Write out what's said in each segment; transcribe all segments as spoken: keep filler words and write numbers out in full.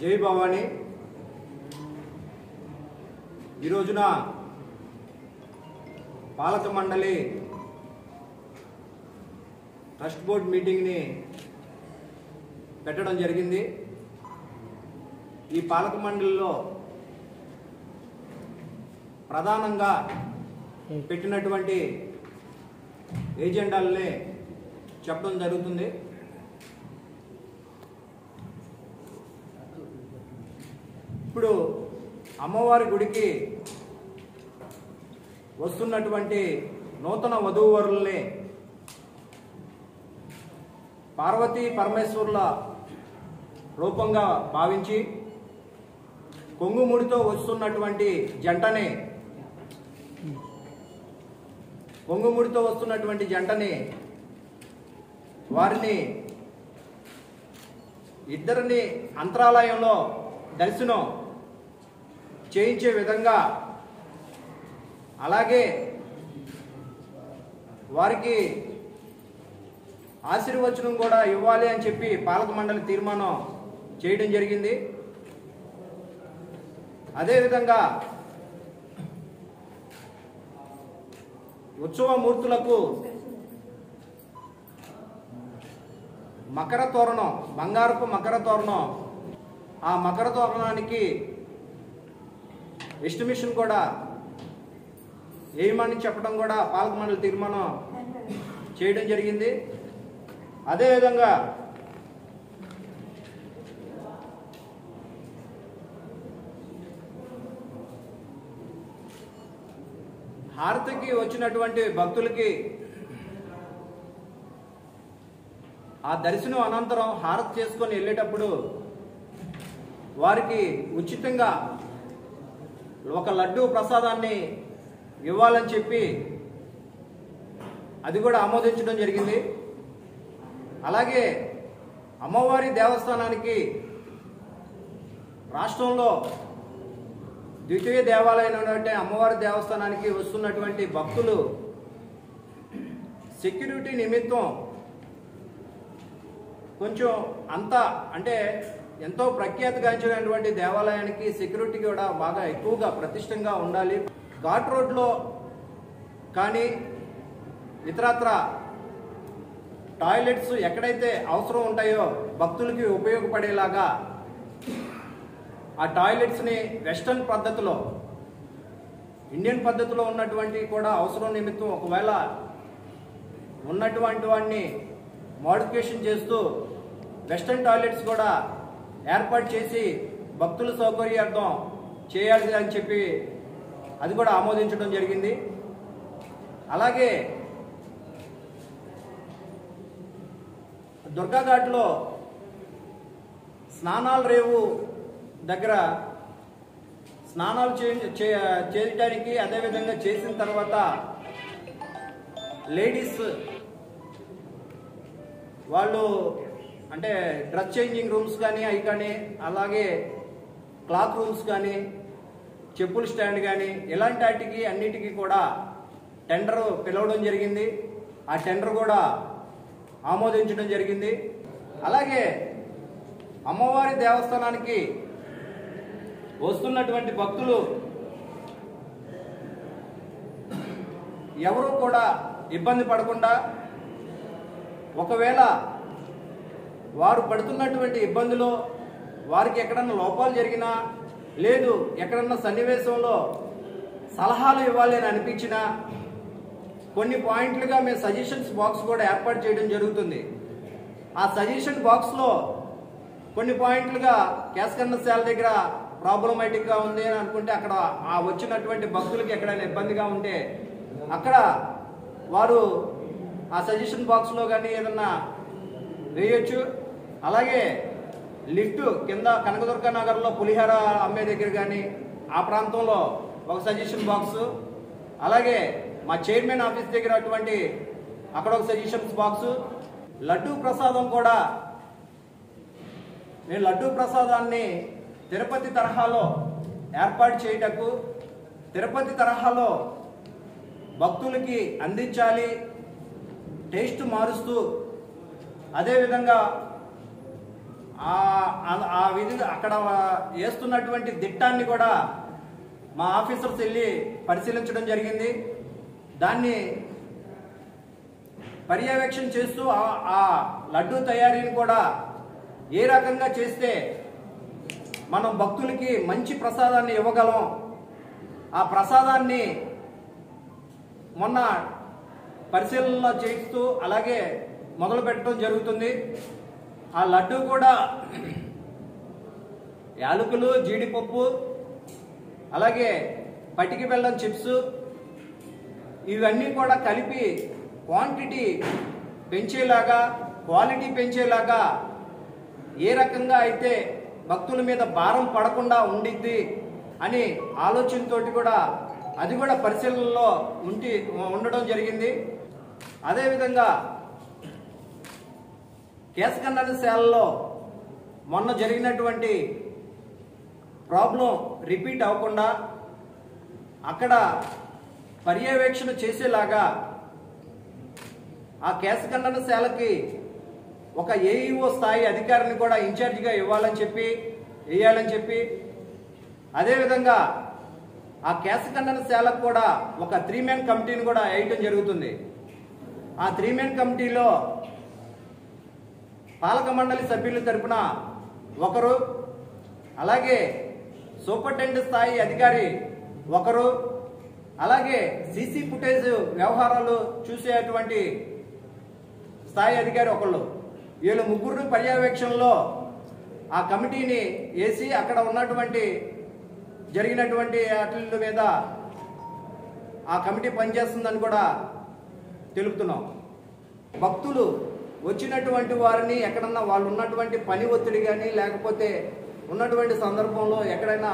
జై భవాని। ఈ రోజున పాలక మండలి ట్రస్ట్ బోర్డ్ మీటింగ్ ని పెట్టడం జరిగింది। ఈ పాలక మండలిలో ప్రధానంగా పెట్టినటువంటి ఏజెండాలనే చెప్పడం జరుగుతుంది। ఇప్పుడు అమ్మవారి గుడికి వస్తున్నటువంటి నూతన వధూవరుల్ని పార్వతీ పరమేశ్వరుల రూపంగా భావించి కొంగుముడితో వస్తున్నటువంటి జంటని కొంగుముడితో వస్తున్నటువంటి జంటని వారిని ఇద్దరిని అంతరాలయంలో దర్శనం చేయించే విధంగా, అలాగే వారికి ఆశీర్వచనం కూడా ఇవ్వాలి అని చెప్పి పాలక మండలి తీర్మానం చేయడం జరిగింది। అదేవిధంగా ఉత్సవ మూర్తులకు మకర తోరణం, బంగారపు మకర తోరణం, ఆ మకర తోరణానికి ఎస్టిమేషన్ కూడా ఏమని చెప్పడం కూడా పాలక మండలి తీర్మానం చేయడం జరిగింది। అదేవిధంగా హారతికి వచ్చినటువంటి భక్తులకి ఆ దర్శనం అనంతరం హారతి చేసుకొని వెళ్ళేటప్పుడు వారికి ఉచితంగా ఒక లడ్డు ప్రసాదాన్ని ఇవ్వాలని చెప్పి అది కూడా ఆమోదించడం జరిగింది। అలాగే అమ్మవారి దేవస్థానానికి రాష్ట్రంలో ద్వితీయ దేవాలయం అంటే అమ్మవారి దేవస్థానానికి వస్తున్నటువంటి భక్తులు సెక్యూరిటీ నిమిత్తం కొంచెం అంత అంటే ఎంతో ప్రఖ్యాతిగాంచినటువంటి దేవాలయానికి సెక్యూరిటీ కూడా బాగా ఎక్కువగా ప్రతిష్టంగా ఉండాలి। ఘాట్ రోడ్లో కానీ ఇతరత్ర టాయిలెట్స్ ఎక్కడైతే అవసరం ఉంటాయో భక్తులకి ఉపయోగపడేలాగా ఆ టాయిలెట్స్ని వెస్టర్న్ పద్ధతిలో, ఇండియన్ పద్ధతిలో ఉన్నటువంటి కూడా అవసరం నిమిత్తం ఒకవేళ ఉన్నటువంటి వాటిని మోడిఫికేషన్ చేస్తూ వెస్టర్న్ టాయిలెట్స్ కూడా ఏర్పాటు చేసి భక్తుల సౌకర్యార్థం చేయాలి అని చెప్పి అది కూడా ఆమోదించడం జరిగింది। అలాగే దుర్గాఘాట్లో స్నానాల రేవు దగ్గర స్నానాలు చేయడానికి, అదేవిధంగా చేసిన తర్వాత లేడీస్ వాళ్ళు అంటే డ్రెస్ చేంజింగ్ రూమ్స్ కానీ అవి కానీ, అలాగే క్లాత్ రూమ్స్ కానీ, చెప్పుల స్టాండ్ కానీ, ఇలాంటి వాటికి అన్నిటికీ కూడా టెండర్ పిలవడం జరిగింది। ఆ టెండర్ కూడా ఆమోదించడం జరిగింది। అలాగే అమ్మవారి దేవస్థానానికి వస్తున్నటువంటి భక్తులు ఎవరూ కూడా ఇబ్బంది పడకుండా, ఒకవేళ వారు పడుతున్నటువంటి ఇబ్బందులు వారికి ఎక్కడన్నా లోపాలు జరిగినా, లేదు ఎక్కడన్నా సన్నివేశంలో సలహాలు ఇవ్వాలి అని అనిపించినా కొన్ని పాయింట్లుగా మేము సజెషన్స్ బాక్స్ కూడా ఏర్పాటు చేయడం జరుగుతుంది। ఆ సజెషన్ బాక్స్లో కొన్ని పాయింట్లుగా క్యాష్ కన్నశాల దగ్గర ప్రాబ్లమాటిక్గా ఉంది అని అనుకుంటే అక్కడ ఆ వచ్చినటువంటి భక్తులకి ఎక్కడైనా ఇబ్బందిగా ఉంటే అక్కడ వారు ఆ సజెషన్ బాక్స్లో కానీ ఏదన్నా వేయొచ్చు। అలాగే లిఫ్ట్ కింద కనకదుర్గ నగర్లో పులిహార అమ్మే దగ్గర కానీ ఆ ప్రాంతంలో ఒక సజెషన్ బాక్స్, అలాగే మా చైర్మన్ ఆఫీస్ దగ్గర అటువంటి అక్కడ ఒక సజెషన్స్ బాక్స్, లడ్డూ ప్రసాదం కూడా నేను లడ్డూ ప్రసాదాన్ని తిరుపతి తరహాలో ఏర్పాటు చేయటకు, తిరుపతి తరహాలో భక్తులకి అందించాలి టేస్ట్ మారుస్తూ, అదేవిధంగా विधि అక్కడ చేస్తున్నటువంటి దిట్టాన్ని కూడా మా ఆఫీసర్స్ వెళ్ళి పరిశీలించడం జరిగింది। దాన్ని పర్యవేక్షణ చేస్తూ ఆ లడ్డు తయారీని కూడా ఏ రకంగా చేస్తే మనం భక్తులకి మంచి ప్రసాదాన్ని ఇవ్వగలం, ఆ ప్రసాదాన్ని మొన్న పరిశీలన చేస్తూ అలాగే మొదలు పెట్టడం జరుగుతుంది। ఆ లడ్డు కూడా యాలకులు జీడిపప్పు అలాగే పటికి బెల్లం చిప్స్ ఇవన్నీ కూడా కలిపి క్వాంటిటీ పెంచేలాగా క్వాలిటీ పెంచేలాగా ఏ రకంగా అయితే భక్తుల మీద భారం పడకుండా ఉండిద్ది అని ఆలోచనతోటి కూడా అది కూడా పరిశీలనలో ఉండి ఉండడం జరిగింది। అదేవిధంగా కేశకర్ణశాలలో మొన్న జరిగినటువంటి ప్రాబ్లం రిపీట్ అవ్వకుండా అక్కడ పర్యవేక్షణ చేసేలాగా ఆ కేశకర్ణశాలకి ఒక ఏఈఓ స్థాయి అధికారిని కూడా ఇన్ఛార్జిగా ఇవ్వాలని చెప్పి వేయాలని చెప్పి అదేవిధంగా ఆ కేశకర్ణశాలకు కూడా ఒక త్రీ మెన్ కమిటీని కూడా వేయటం జరుగుతుంది। ఆ త్రీ మెన్ కమిటీలో పాలక మండలి సభ్యుల తరపున ఒకరు అలాగే సూపరింటెండెంట్ స్థాయి అధికారి ఒకరు అలాగే సీసీ ఫుటేజ్ వ్యవహారాలు చూసేటువంటి స్థాయి అధికారి ఒకళ్ళు వీళ్ళు ముగ్గురు పర్యవేక్షణలో ఆ కమిటీని వేసి అక్కడ ఉన్నటువంటి జరిగినటువంటి అట్ల మీద ఆ కమిటీ పనిచేస్తుందని కూడా తెలుపుతున్నాం। భక్తులు వచ్చినటువంటి వారిని ఎక్కడన్నా వాళ్ళు ఉన్నటువంటి పని ఒత్తిడి కానీ లేకపోతే ఉన్నటువంటి సందర్భంలో ఎక్కడైనా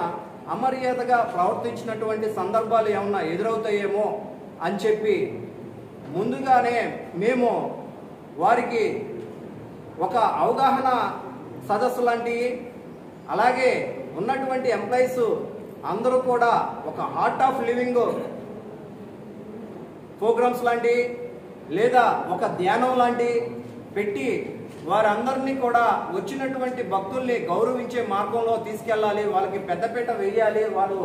అమర్యాదగా ప్రవర్తించినటువంటి సందర్భాలు ఏమన్నా ఎదురవుతాయేమో అని చెప్పి ముందుగానే మేము వారికి ఒక అవగాహన సదస్సు లాంటివి అలాగే ఉన్నటువంటి ఎంప్లాయీస్ అందరూ కూడా ఒక హార్ట్ ఆఫ్ లివింగ్ ప్రోగ్రామ్స్ లాంటివి లేదా ఒక ధ్యానం లాంటి పెట్టి వారందరినీ కూడా వచ్చినటువంటి భక్తుల్ని గౌరవించే మార్గంలో తీసుకెళ్ళాలి, వాళ్ళకి పెద్దపీట వేయాలి, వాళ్ళు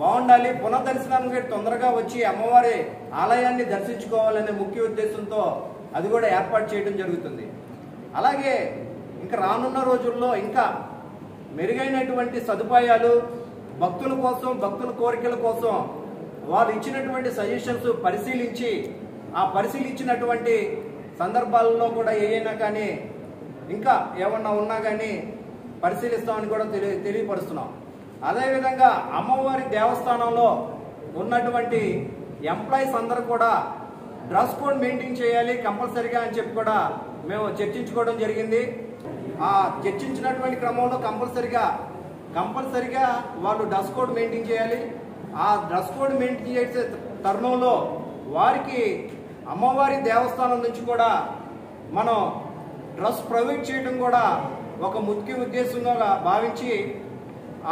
బాగుండాలి, పునర్దర్శనానికి తొందరగా వచ్చి అమ్మవారి ఆలయాన్ని దర్శించుకోవాలనే ముఖ్య ఉద్దేశంతో అది కూడా ఏర్పాటు చేయడం జరుగుతుంది। అలాగే ఇంకా రానున్న రోజుల్లో ఇంకా మెరుగైనటువంటి సదుపాయాలు భక్తుల కోసం భక్తుల కోరికల కోసం వాళ్ళు ఇచ్చినటువంటి సజెషన్స్ పరిశీలించి ఆ పరిశీలించినటువంటి సందర్భాల్లో కూడా ఏమైనా కానీ ఇంకా ఏమన్నా ఉన్నా కానీ పరిశీలిస్తామని కూడా తెలియ తెలియపరుస్తున్నాం అదేవిధంగా అమ్మవారి దేవస్థానంలో ఉన్నటువంటి ఎంప్లాయీస్ అందరూ కూడా డ్రెస్ కోడ్ మెయింటైన్ చేయాలి కంపల్సరీగా అని చెప్పి కూడా మేము చర్చించుకోవడం జరిగింది। ఆ చర్చించినటువంటి క్రమంలో కంపల్సరీగా కంపల్సరీగా వాళ్ళు డ్రెస్ కోడ్ మెయింటైన్ చేయాలి। ఆ డ్రెస్ కోడ్ మెయింటైన్ చేసే తరుణంలో వారికి అమ్మవారి దేవస్థానం నుంచి కూడా మనం డ్రెస్ ప్రొవైడ్ చేయడం కూడా ఒక ముఖ్య ఉద్దేశంగా భావించి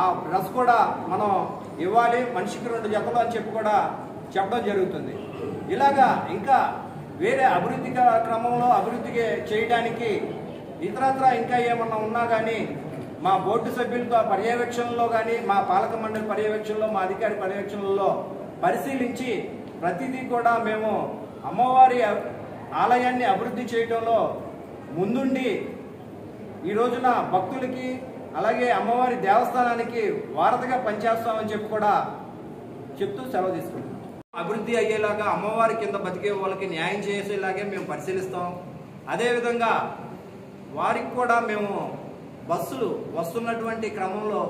ఆ డ్రెస్ కూడా మనం ఇవ్వాలి, మనిషికి రెండు జతలు అని చెప్పి కూడా చెప్పడం జరుగుతుంది। ఇలాగా ఇంకా వేరే అభివృద్ధి క్రమంలో అభివృద్ధి చేయడానికి ఇతరత్రా ఇంకా ఏమన్నా ఉన్నా కానీ మా బోర్డు సభ్యులతో పర్యవేక్షణలో కానీ మా పాలక మండలి పర్యవేక్షణలో మా అధికారి పర్యవేక్షణలో పరిశీలించి ప్రతిదీ కూడా మేము అమ్మవారి ఆలయాన్ని అభివృద్ధి చేయడంలో ముందుండి ఈ రోజున భక్తులకి అలాగే అమ్మవారి దేవస్థానానికి వారధిగా పనిచేస్తామని చెప్పి కూడా చెప్తూ సెలవు తీసుకుంటాం। అభివృద్ధి అయ్యేలాగా అమ్మవారి కింద బతికే వాళ్ళకి న్యాయం చేసేలాగే మేము పరిశీలిస్తాం। అదేవిధంగా వారికి కూడా మేము బస్సులు వస్తున్నటువంటి క్రమంలో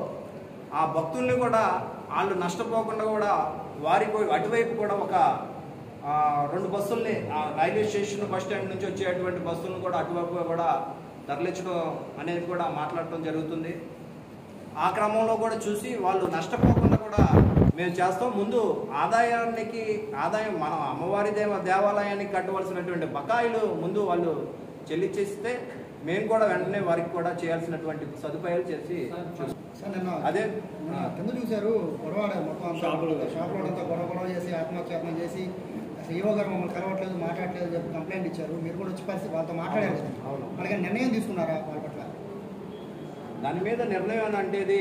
ఆ భక్తుల్ని కూడా వాళ్ళు నష్టపోకుండా కూడా వారి అటువైపు కూడా ఒక రెండు బస్సుల్ని రైల్వే స్టేషన్ బస్ స్టాండ్ నుంచి వచ్చేటువంటి బస్సులను కూడా అటువైపు కూడా తరలించడం అనేది కూడా మాట్లాడటం జరుగుతుంది। ఆ క్రమంలో కూడా చూసి వాళ్ళు నష్టపోకుండా కూడా మేము చేస్తాం। ముందు ఆదాయానికి ఆదాయం మనం అమ్మవారి దేవ దేవాలయానికి కట్టవలసినటువంటి బకాయిలు ముందు వాళ్ళు చెల్లించేస్తే మేము కూడా వెంటనే వారికి కూడా చేయాల్సినటువంటి సదుపాయాలు చేసి అదే కింద చూశారు పొరవాడ మొత్తం షాపులంతా గొడవ గొడవ చేసి ఆత్మహత్యాత్మ చేసి ఈవో గారు మమ్మల్ని కలవట్లేదు మాట్లాడలేదు కంప్లైంట్ ఇచ్చారు, మీరు కూడా వచ్చి పరిస్థితి వాళ్ళతో మాట్లాడారు, అలాగే నిర్ణయం తీసుకున్నారా వాళ్ళ పట్ల? దాని మీద నిర్ణయం అంటేది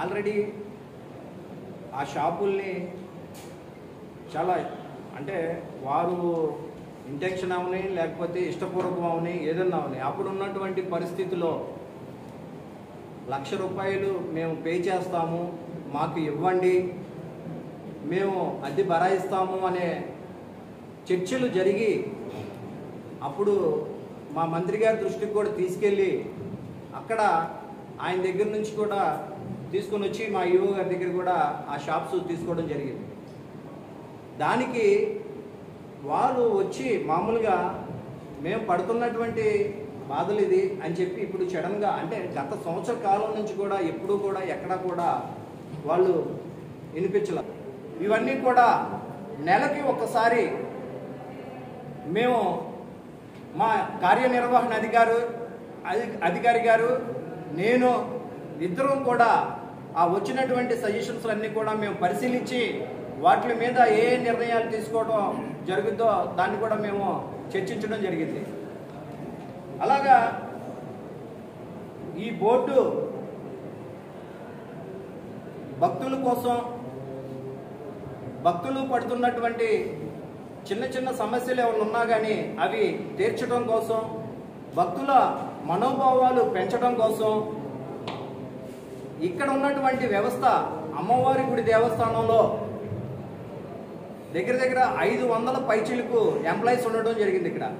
ఆల్రెడీ ఆ షాపుల్ని చాలా అంటే వారు ఇంటెన్షన్ అవని లేకపోతే ఇష్టపూర్వకం అవని ఏదన్నా అవని అప్పుడు ఉన్నటువంటి పరిస్థితిలో లక్ష రూపాయలు మేము పే చేస్తాము మాకు ఇవ్వండి మేము అద్దె భరాయిస్తాము అనే చర్చలు జరిగి అప్పుడు మా మంత్రి గారి దృష్టికి కూడా తీసుకెళ్ళి అక్కడ ఆయన దగ్గర నుంచి కూడా తీసుకొని వచ్చి మా ఈవో గారి దగ్గర కూడా ఆ షాప్స్ తీసుకోవడం జరిగింది. దానికి వారు వచ్చి మామూలుగా మేము పడుతున్నటువంటి బాధలు ఇది అని చెప్పి ఇప్పుడు సడన్గా అంటే గత సంవత్సర కాలం నుంచి కూడా ఎప్పుడూ కూడా ఎక్కడా కూడా వాళ్ళు వినిపించలేదు. ఇవన్నీ కూడా నెలకి ఒక్కసారి మేము మా కార్యనిర్వహణ అధికారు అధికారి గారు నేను ఇద్దరం కూడా ఆ వచ్చినటువంటి సజెషన్స్ అన్నీ కూడా మేము పరిశీలించి వాటి మీద ఏ నిర్ణయాలు తీసుకోవడం జరుగుద్దో దాన్ని కూడా మేము చర్చించడం జరిగింది. అలాగా ఈ బోర్డు భక్తుల కోసం భక్తులు పడుతున్నటువంటి చిన్న చిన్న సమస్యలు ఏమైనా ఉన్నా కానీ అవి తీర్చడం కోసం భక్తుల మనోభావాలు పెంచడం కోసం ఇక్కడ ఉన్నటువంటి వ్యవస్థ అమ్మవారి గుడి దేవస్థానంలో దగ్గర దగ్గర ఐదు వందల పైచీలకు ఎంప్లాయీస్ ఉండడం జరిగింది ఇక్కడ.